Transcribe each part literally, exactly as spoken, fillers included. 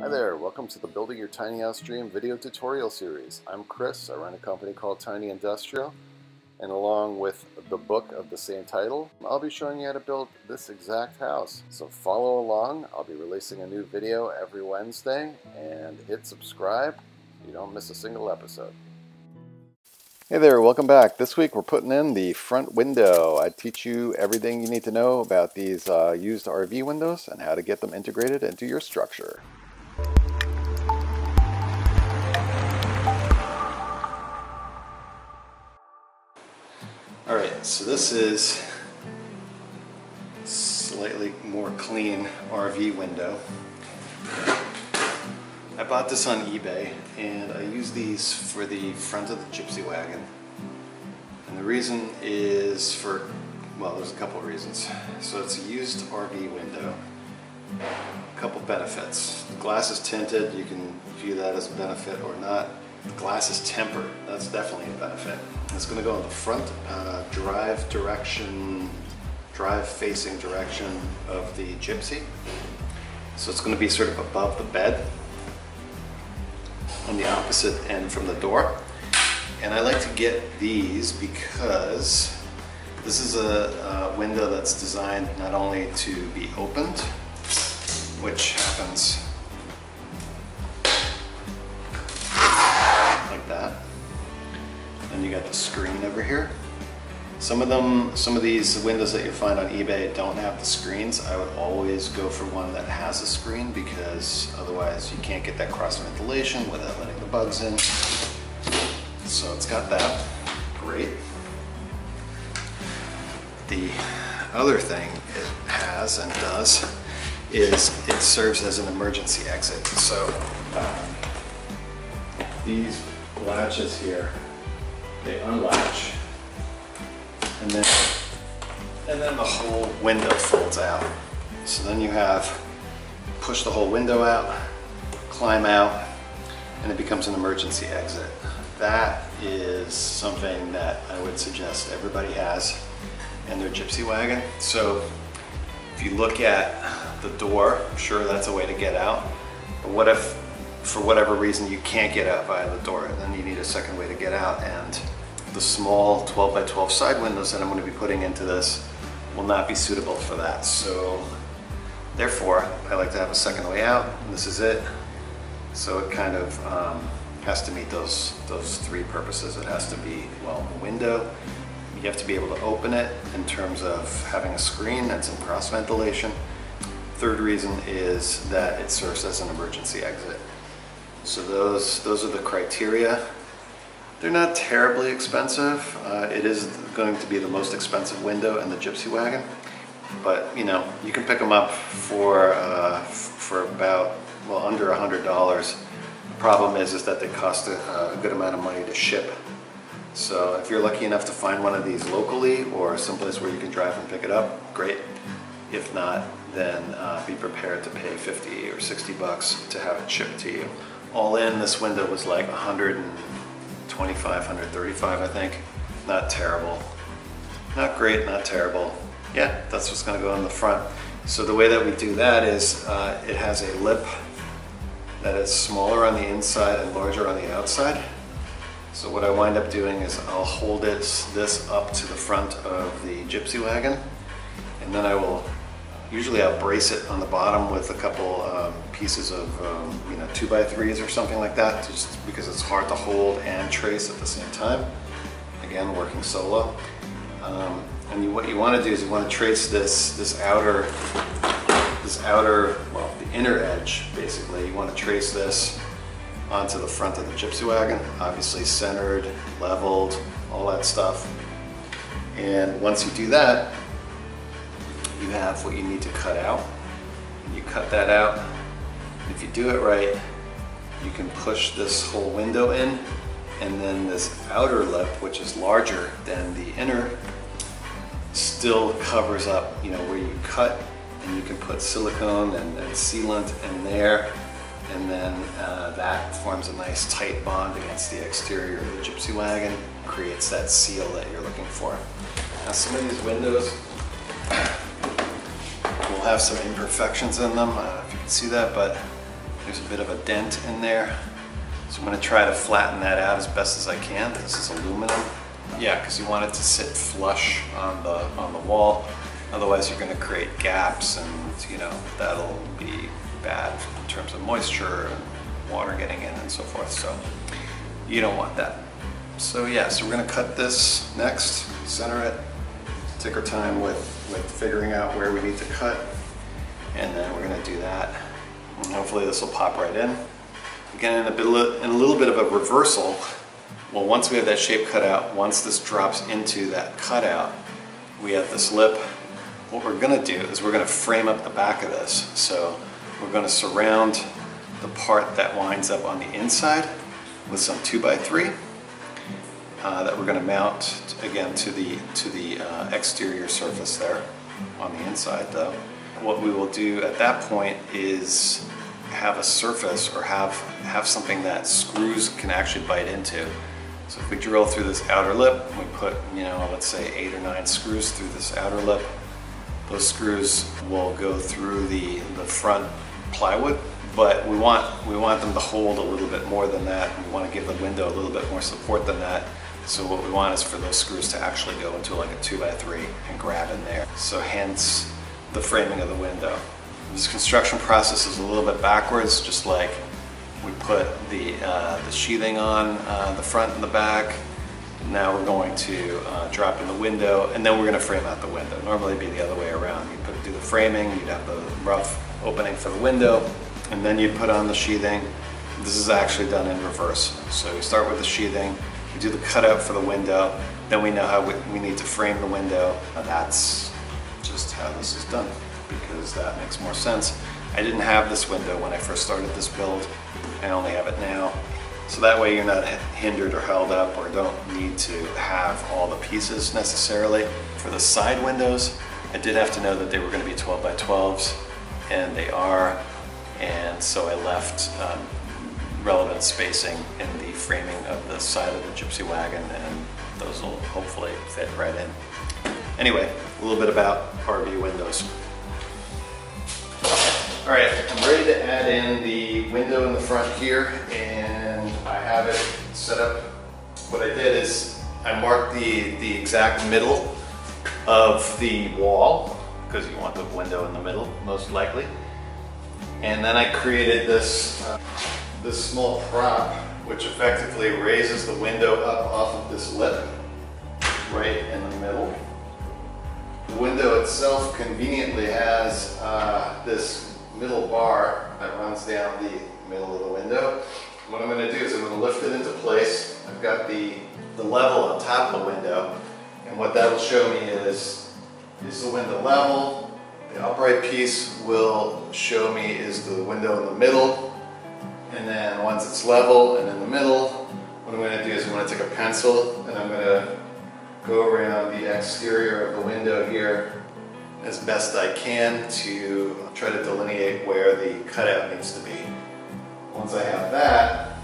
Hi there, welcome to the Building Your Tiny House Dream video tutorial series. I'm Chris, I run a company called Tiny Industrial, and along with the book of the same title, I'll be showing you how to build this exact house. So follow along, I'll be releasing a new video every Wednesday, and hit subscribe so you don't miss a single episode. Hey there, welcome back. This week we're putting in the front window. I teach you everything you need to know about these uh, used R V windows and how to get them integrated into your structure. Alright, so this is slightly more clean R V window. I bought this on eBay and I use these for the front of the Gypsy Wagon. And the reason is for, well, there's a couple reasons. So it's a used R V window. A couple benefits. The glass is tinted, you can view that as a benefit or not. The glass is tempered, that's definitely a benefit. It's going to go in the front uh, drive direction, drive facing direction of the Gypsy. So it's going to be sort of above the bed on the opposite end from the door. And I like to get these because this is a, a window that's designed not only to be opened, which happens you got the screen over here. Some of them, some of these windows that you find on eBay don't have the screens. I would always go for one that has a screen because otherwise you can't get that cross ventilation without letting the bugs in. So it's got that. Great. The other thing it has and does is it serves as an emergency exit. So um, these latches here, they unlatch, and then and then the whole window folds out. So then you have push the whole window out, climb out, and it becomes an emergency exit. That is something that I would suggest everybody has in their Gypsy Wagon. So if you look at the door, sure, that's a way to get out, but what if for whatever reason you can't get out via the door? Then you need a second way to get out, and the small twelve by twelve side windows that I'm going to be putting into this will not be suitable for that. So therefore I like to have a second way out, and this is it. So it kind of um, has to meet those those three purposes. It has to be, well, a window, you have to be able to open it in terms of having a screen and some cross ventilation. Third reason is that it serves as an emergency exit. So those those are the criteria. They're not terribly expensive. Uh, it is going to be the most expensive window in the Gypsy Wagon, but you know, you can pick them up for uh, for about, well, under a hundred dollars. The problem is is that they cost a, a good amount of money to ship. So if you're lucky enough to find one of these locally or someplace where you can drive and pick it up, great. If not, then uh, be prepared to pay fifty or sixty bucks to have it shipped to you. All in, this window was like one twenty-five, one thirty-five, I think. Not terrible. Not great, not terrible. Yeah, that's what's gonna go in the front. So the way that we do that is uh, it has a lip that is smaller on the inside and larger on the outside. So what I wind up doing is I'll hold it, this up to the front of the Gypsy Wagon, and then I will, usually I'll brace it on the bottom with a couple um, pieces of um, you know, two by threes or something like that, just because it's hard to hold and trace at the same time. Again, working solo. Um, and you, what you want to do is you want to trace this this outer this outer well, the inner edge basically. You want to trace this onto the front of the Gypsy Wagon, obviously centered, leveled, all that stuff. And once you do that, you have what you need to cut out. You cut that out. If you do it right, you can push this whole window in, and then this outer lip, which is larger than the inner, still covers up, you know, where you cut, and you can put silicone and, and sealant in there, and then uh, that forms a nice tight bond against the exterior of the Gypsy Wagon, creates that seal that you're looking for. Now, some of these windows have some imperfections in them. I don't know if you can see that, but There's a bit of a dent in there. So I'm gonna try to flatten that out as best as I can. This is aluminum. Yeah, because you want it to sit flush on the, on the wall. Otherwise you're gonna create gaps, and you know, that'll be bad in terms of moisture and water getting in and so forth. So you don't want that. So yeah, so we're gonna cut this next, center it, take our time with, with figuring out where we need to cut. And then we're gonna do that. And hopefully this will pop right in. Again, in a, bit, in a little bit of a reversal, well, once we have that shape cut out, once this drops into that cutout, we have this lip. What we're gonna do is we're gonna frame up the back of this. So we're gonna surround the part that winds up on the inside with some two by three uh, that we're gonna mount, again, to the, to the uh, exterior surface there on the inside, though. What we will do at that point is have a surface, or have, have something that screws can actually bite into. So if we drill through this outer lip, we put, you know, let's say eight or nine screws through this outer lip. Those screws will go through the, the front plywood, but we want, we want them to hold a little bit more than that. We want to give the window a little bit more support than that. So what we want is for those screws to actually go into like a two by three and grab in there. So hence the framing of the window. This construction process is a little bit backwards, just like we put the, uh, the sheathing on uh, the front and the back. Now we're going to uh, drop in the window, and then we're going to frame out the window. Normally it'd be the other way around. You put do the framing, you'd have the rough opening for the window, and then you put on the sheathing. This is actually done in reverse. So we start with the sheathing, we do the cutout for the window, then we know how we, we need to frame the window. Now that's just how this is done, because that makes more sense. I didn't have this window when I first started this build. I only have it now. So that way you're not hindered or held up, or don't need to have all the pieces necessarily. For the side windows, I did have to know that they were going to be twelve by twelves, and they are. And so I left um, relevant spacing in the framing of the side of the Gypsy Wagon, and those will hopefully fit right in. Anyway, a little bit about R V windows. All right, I'm ready to add in the window in the front here, and I have it set up. What I did is I marked the, the exact middle of the wall, because you want the window in the middle, most likely. And then I created this, uh, this small prop, which effectively raises the window up off of this lip, right in the middle. The window itself conveniently has uh, this middle bar that runs down the middle of the window. What I'm going to do is I'm going to lift it into place. I've got the, the level on top of the window, and what that will show me is, is the window level. The upright piece will show me is the window in the middle, and then once it's level and in the middle, what I'm going to do is I'm going to take a pencil and I'm going to go around the exterior of the window here as best I can to try to delineate where the cutout needs to be. Once I have that,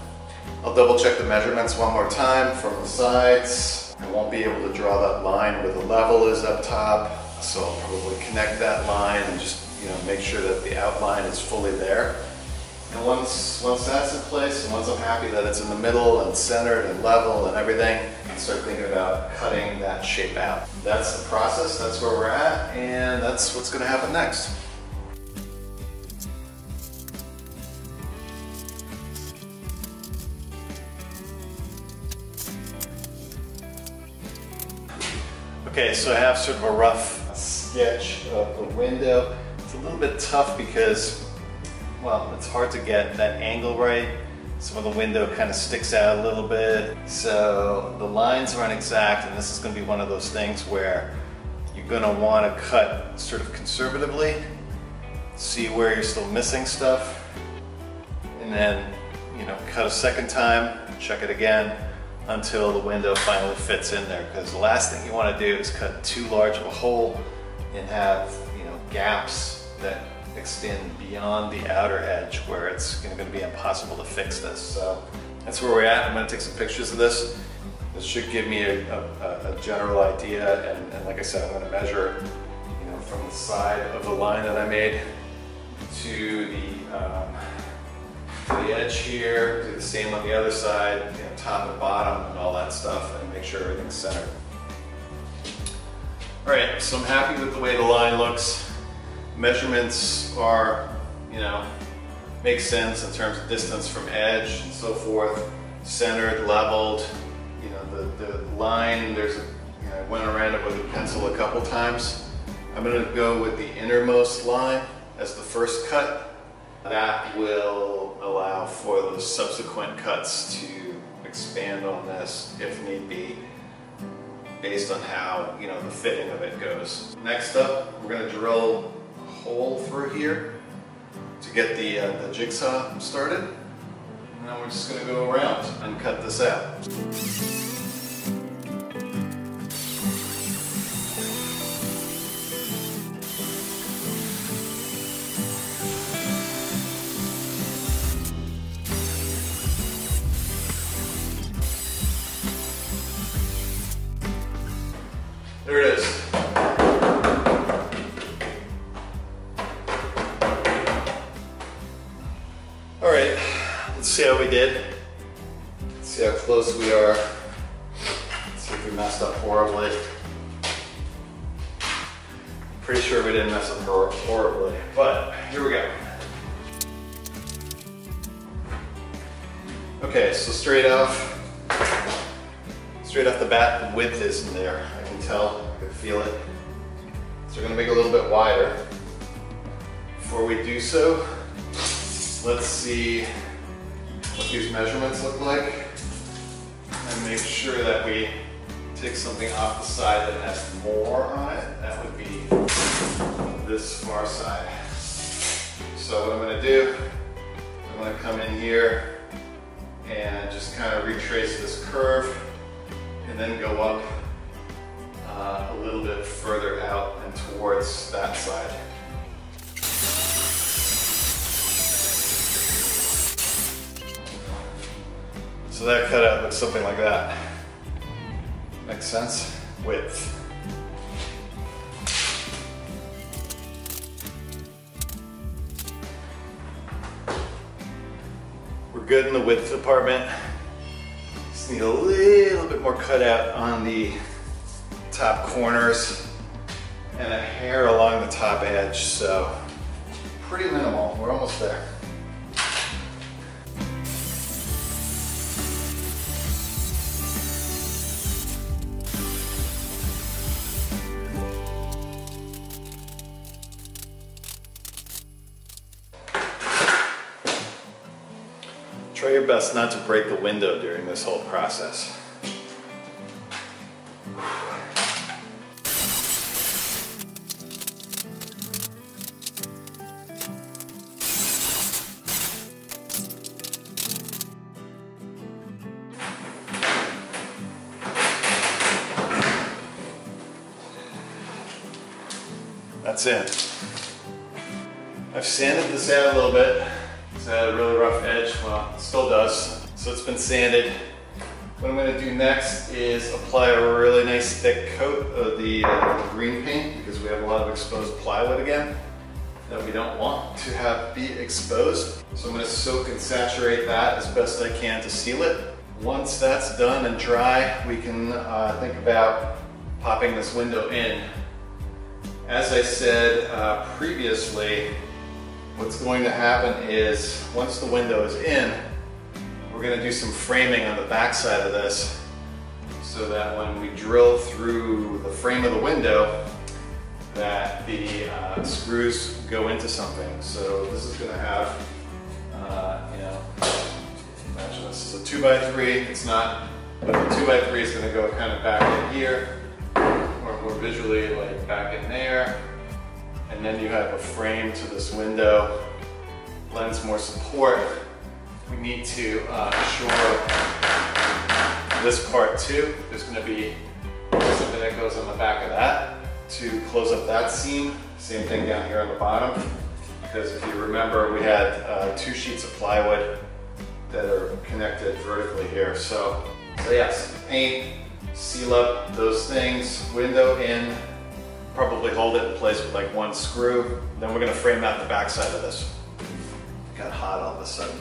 I'll double check the measurements one more time from the sides. I won't be able to draw that line where the level is up top, so I'll probably connect that line and just, you know, make sure that the outline is fully there. And once, once that's in place, and once I'm happy that it's in the middle and centered and level and everything, start thinking about cutting that shape out. That's the process, that's where we're at, and that's what's going to happen next. Okay, so I have sort of a rough sketch of the window. It's a little bit tough because, well, it's hard to get that angle right. Some of the window kind of sticks out a little bit, so the lines aren't exact, and this is going to be one of those things where you're going to want to cut sort of conservatively, see where you're still missing stuff, and then, you know, cut a second time, check it again until the window finally fits in there, because the last thing you want to do is cut too large of a hole and have, you know, gaps that extend beyond the outer edge where it's going to be impossible to fix this. So that's where we're at. I'm going to take some pictures of this. This should give me a, a, a general idea, and, and like I said, I'm going to measure, you know, from the side of the line that I made to the um, the edge here, do the same on the other side, you know, top and bottom and all that stuff, and make sure everything's centered. All right, so I'm happy with the way the line looks. Measurements are, you know, make sense in terms of distance from edge and so forth, centered, leveled, you know, the, the line, there's, a, you know, I went around it with a pencil a couple times. I'm gonna go with the innermost line as the first cut. That will allow for the subsequent cuts to expand on this if need be, based on how, you know, the fitting of it goes. Next up, we're going to drill a hole through here to get the, uh, the jigsaw started. And then we're just going to go around and cut this out. There it is. All right, let's see how we did. Let's see how close we are. Let's see if we messed up horribly. Pretty sure we didn't mess up horribly, but here we go. Okay, so straight off, straight off the bat, the width isn't there. Tell, I can feel it. So we're going to make it a little bit wider. Before we do so, let's see what these measurements look like and make sure that we take something off the side that has more on it. That would be this far side. So what I'm going to do, I'm going to come in here and just kind of retrace this curve and then go up Uh, a little bit further out and towards that side. So that cutout looks something like that. Makes sense? Width. We're good in the width department. Just need a little bit more cutout on the top corners and a hair along the top edge, so pretty minimal. We're almost there. Try your best not to break the window during this whole process. That's it. I've sanded this out a little bit. It's had a really rough edge. Well, it still does. So it's been sanded. What I'm going to do next is apply a really nice thick coat of the uh, green paint, because we have a lot of exposed plywood again that we don't want to have be exposed. So I'm going to soak and saturate that as best I can to seal it. Once that's done and dry, we can uh, think about popping this window in. As I said uh, previously, what's going to happen is once the window is in, we're going to do some framing on the back side of this so that when we drill through the frame of the window, that the uh, screws go into something. So this is going to have, uh, you know, imagine this is a two by three. It's not, but the two by three is going to go kind of back in here, or more visually like back in there, and then you have a frame to this window, lends more support. We need to uh, shore up this part too. There's going to be something that goes on the back of that to close up that seam. Same thing down here on the bottom, because if you remember, we had uh, two sheets of plywood that are connected vertically here. So, so yes, paint, seal up those things, window in, probably hold it in place with like one screw. Then we're going to frame out the back side of this. It got hot all of a sudden.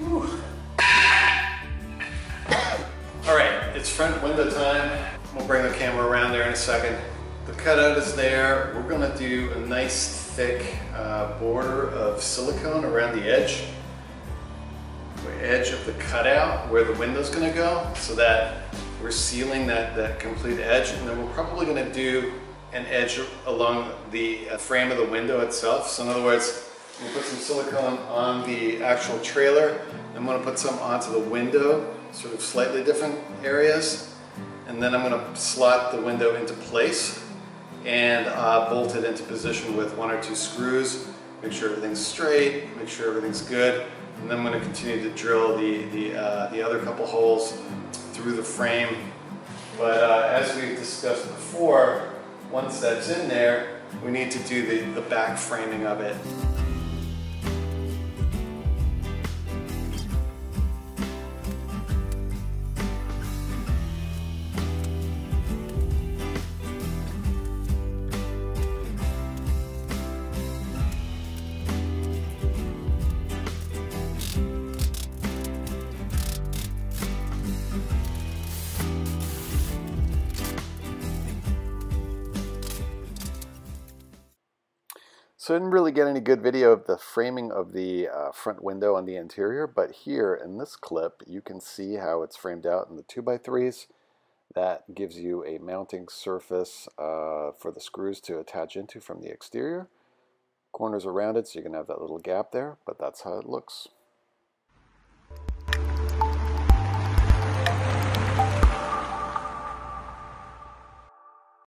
Whew. All right, it's front window time. We'll bring the camera around there in a second. The cutout is there. We're gonna do a nice thick uh, border of silicone around the edge. edge of the cutout where the window's going to go, so that we're sealing that, that complete edge, and then we're probably going to do an edge along the frame of the window itself. So in other words, I'm going to put some silicone on the actual trailer, I'm going to put some onto the window, sort of slightly different areas, and then I'm going to slot the window into place and uh, bolt it into position with one or two screws, make sure everything's straight, make sure everything's good. And then I'm going to continue to drill the, the, uh, the other couple holes through the frame. But uh, as we've discussed before, once that's in there, we need to do the, the back framing of it. So I didn't really get any good video of the framing of the uh, front window on the interior, but here in this clip you can see how it's framed out in the two by threes. That gives you a mounting surface uh, for the screws to attach into from the exterior. Corners are rounded so you can have that little gap there, but that's how it looks.